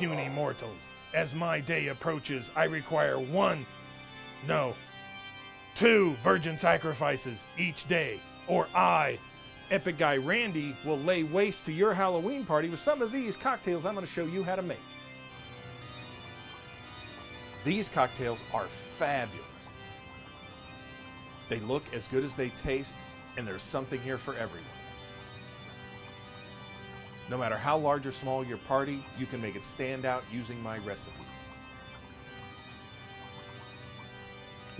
puny mortals. As my day approaches, I require two virgin sacrifices each day, or I, Epic Guy Randy, will lay waste to your Halloween party with some of these cocktails I'm going to show you how to make. These cocktails are fabulous. They look as good as they taste, and there's something here for everyone. No matter how large or small your party, you can make it stand out using my recipe.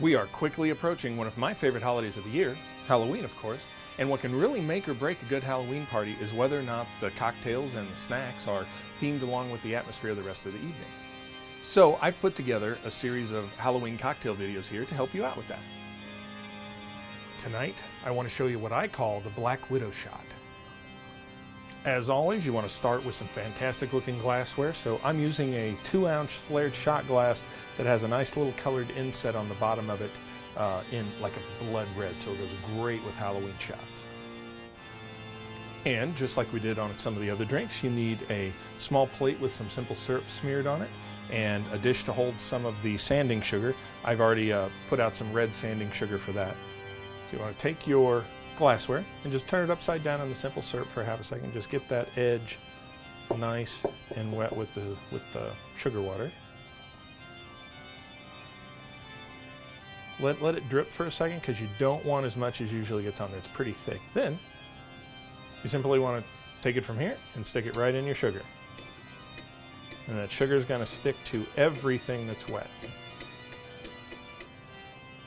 We are quickly approaching one of my favorite holidays of the year, Halloween of course, and what can really make or break a good Halloween party is whether or not the cocktails and the snacks are themed along with the atmosphere the rest of the evening. So I've put together a series of Halloween cocktail videos here to help you out with that. Tonight, I want to show you what I call the Black Widow shot. As always, you want to start with some fantastic looking glassware, so I'm using a 2-ounce flared shot glass that has a nice little colored inset on the bottom of it in like a blood red, so it goes great with Halloween shots. And just like we did on some of the other drinks, you need a small plate with some simple syrup smeared on it and a dish to hold some of the sanding sugar. I've already put out some red sanding sugar for that. So you want to take your glassware and just turn it upside down in the simple syrup for half a second. Just get that edge nice and wet with the sugar water. Let it drip for a second because you don't want as much as usually gets on there. It's pretty thick. Then you simply want to take it from here and stick it right in your sugar. And that sugar is going to stick to everything that's wet.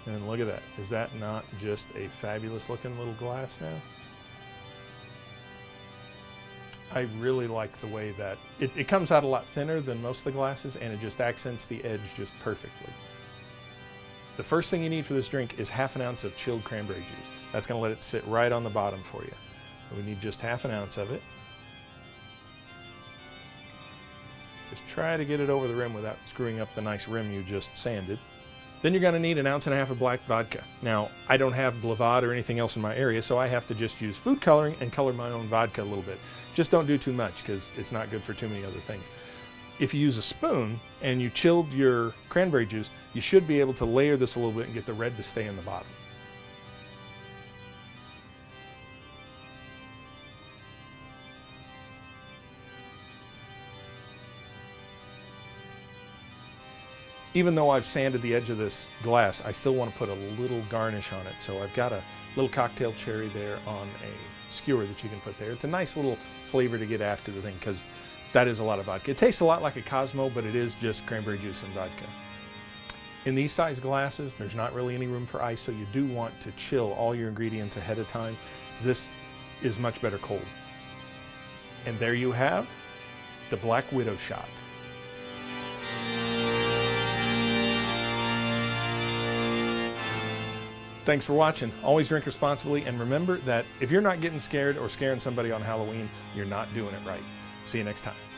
And look at that. Is that not just a fabulous looking little glass now? I really like the way that it comes out a lot thinner than most of the glasses, and it just accents the edge just perfectly. The first thing you need for this drink is half an ounce of chilled cranberry juice. That's going to let it sit right on the bottom for you. We need just half an ounce of it. Just try to get it over the rim without screwing up the nice rim you just sanded. Then you're going to need 1.5 ounces of black vodka. Now, I don't have Blavod or anything else in my area, so I have to just use food coloring and color my own vodka a little bit. Just don't do too much because it's not good for too many other things. If you use a spoon and you chilled your cranberry juice, you should be able to layer this a little bit and get the red to stay in the bottom. Even though I've sanded the edge of this glass, I still want to put a little garnish on it. So I've got a little cocktail cherry there on a skewer that you can put there. It's a nice little flavor to get after the thing because that is a lot of vodka. It tastes a lot like a Cosmo, but it is just cranberry juice and vodka. In these size glasses, there's not really any room for ice, so you do want to chill all your ingredients ahead of time. This is much better cold. And there you have the Black Widow shot. Thanks for watching. Always drink responsibly, and remember that if you're not getting scared or scaring somebody on Halloween, you're not doing it right. See you next time.